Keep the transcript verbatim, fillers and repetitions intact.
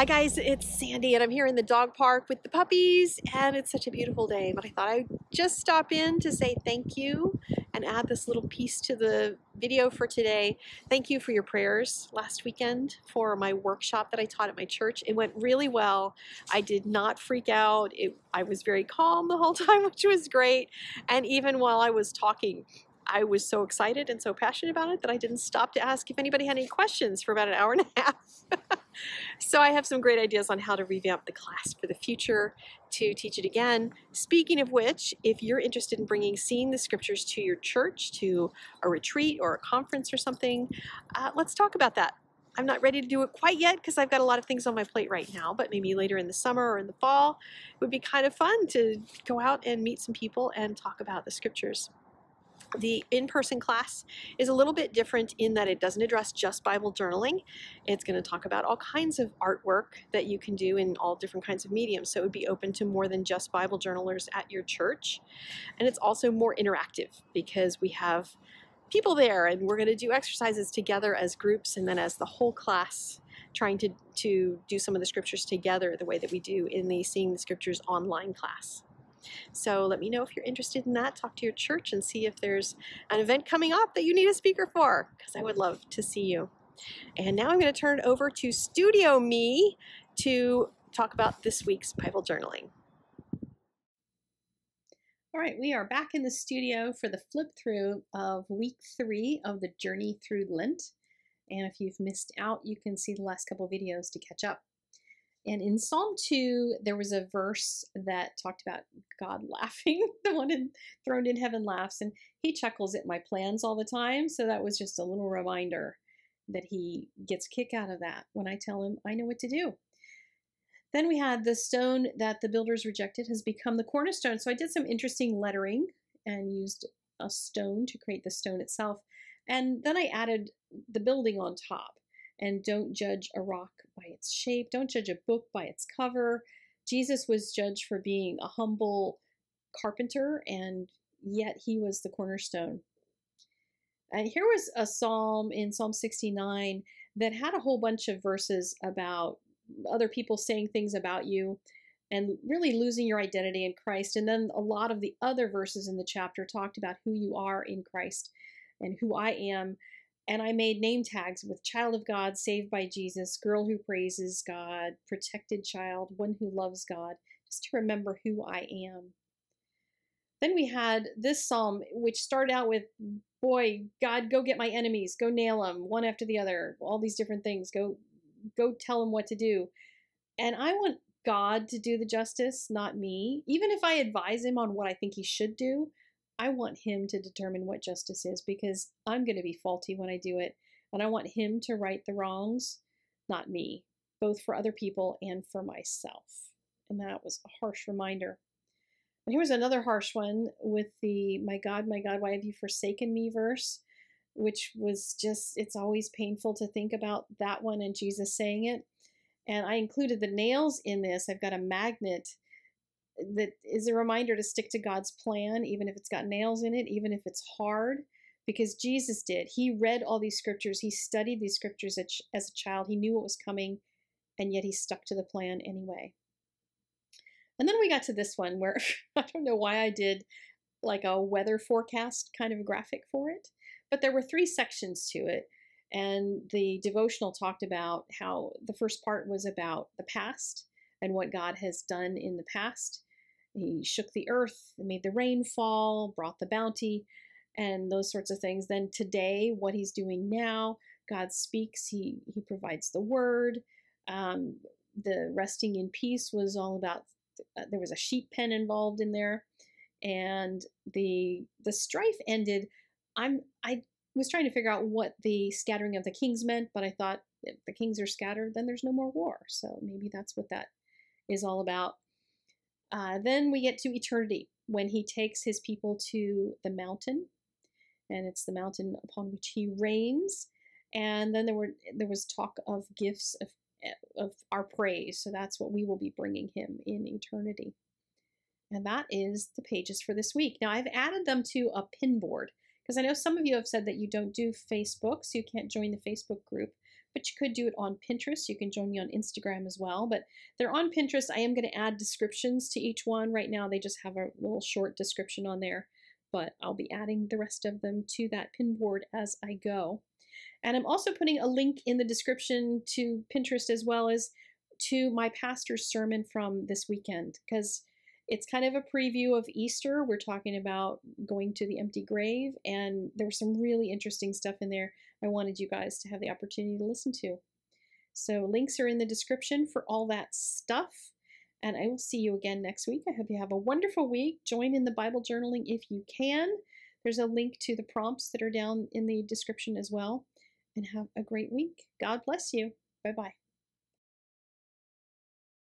Hi guys, it's Sandy and I'm here in the dog park with the puppies and it's such a beautiful day, but I thought I'd just stop in to say thank you and add this little piece to the video for today. Thank you for your prayers last weekend for my workshop that I taught at my church. It went really well. I did not freak out. It, I was very calm the whole time, which was great. And even while I was talking, I was so excited and so passionate about it that I didn't stop to ask if anybody had any questions for about an hour and a half. So I have some great ideas on how to revamp the class for the future to teach it again. Speaking of which, if you're interested in bringing Seeing the Scriptures to your church, to a retreat or a conference or something, uh, let's talk about that. I'm not ready to do it quite yet because I've got a lot of things on my plate right now, but maybe later in the summer or in the fall, it would be kind of fun to go out and meet some people and talk about the Scriptures. The in-person class is a little bit different in that it doesn't address just Bible journaling. It's going to talk about all kinds of artwork that you can do in all different kinds of mediums. So it would be open to more than just Bible journalers at your church. And it's also more interactive because we have people there and we're going to do exercises together as groups and then as the whole class, trying to, to do some of the Scriptures together the way that we do in the Seeing the Scriptures online class. So let me know if you're interested in that. Talk to your church and see if there's an event coming up that you need a speaker for, because I would love to see you. And now I'm going to turn it over to Studio Me to talk about this week's Bible journaling. All right, we are back in the studio for the flip through of week three of the Journey Through Lent. And if you've missed out, you can see the last couple videos to catch up. And in Psalm two, there was a verse that talked about God laughing, the one in, throned in heaven laughs, and he chuckles at my plans all the time. So that was just a little reminder that he gets a kick out of that when I tell him I know what to do. Then we had the stone that the builders rejected has become the cornerstone. So I did some interesting lettering and used a stone to create the stone itself. And then I added the building on top. And don't judge a rock by its shape. Don't judge a book by its cover. Jesus was judged for being a humble carpenter, and yet he was the cornerstone. And here was a psalm in Psalm sixty-nine that had a whole bunch of verses about other people saying things about you and really losing your identity in Christ. And then a lot of the other verses in the chapter talked about who you are in Christ and who I am. And I made name tags with Child of God, Saved by Jesus, Girl Who Praises God, Protected Child, One Who Loves God, just to remember who I am. Then we had this psalm, which started out with, boy, God, go get my enemies, go nail them, one after the other, all these different things, go, go tell them what to do. And I want God to do the justice, not me. Even if I advise him on what I think he should do, I want him to determine what justice is, because I'm going to be faulty when I do it, and I want him to right the wrongs, not me, both for other people and for myself. And that was a harsh reminder. And here was another harsh one with the, my God, my God, why have you forsaken me verse, which was just, it's always painful to think about that one and Jesus saying it. And I included the nails in this. I've got a magnet that is a reminder to stick to God's plan, even if it's got nails in it, even if it's hard, because Jesus did. He read all these scriptures. He studied these scriptures as a child. He knew what was coming, and yet he stuck to the plan anyway. And then we got to this one where I don't know why I did like a weather forecast kind of graphic for it, but there were three sections to it. And the devotional talked about how the first part was about the past and what God has done in the past. He shook the earth, made the rain fall, brought the bounty, and those sorts of things. Then today, what he's doing now, God speaks, he, he provides the word. Um, the resting in peace was all about, uh, there was a sheep pen involved in there. And the the strife ended. I'm, I was trying to figure out what the scattering of the kings meant, but I thought if the kings are scattered, then there's no more war. So maybe that's what that is all about. Uh, then we get to eternity, when he takes his people to the mountain, and it's the mountain upon which he reigns. And then there were there was talk of gifts of, of our praise, so that's what we will be bringing him in eternity. And that is the pages for this week. Now I've added them to a pin board, because I know some of you have said that you don't do Facebook, so you can't join the Facebook group. but you could do it on Pinterest. You can join me on Instagram as well, but they're on Pinterest. I am going to add descriptions to each one. Right now, they just have a little short description on there, but I'll be adding the rest of them to that pin board as I go. And I'm also putting a link in the description to Pinterest as well as to my pastor's sermon from this weekend, because it's kind of a preview of Easter. We're talking about going to the empty grave, and there was some really interesting stuff in there I wanted you guys to have the opportunity to listen to. So links are in the description for all that stuff, and I will see you again next week. I hope you have a wonderful week. Join in the Bible journaling if you can. There's a link to the prompts that are down in the description as well, and have a great week. God bless you. Bye-bye.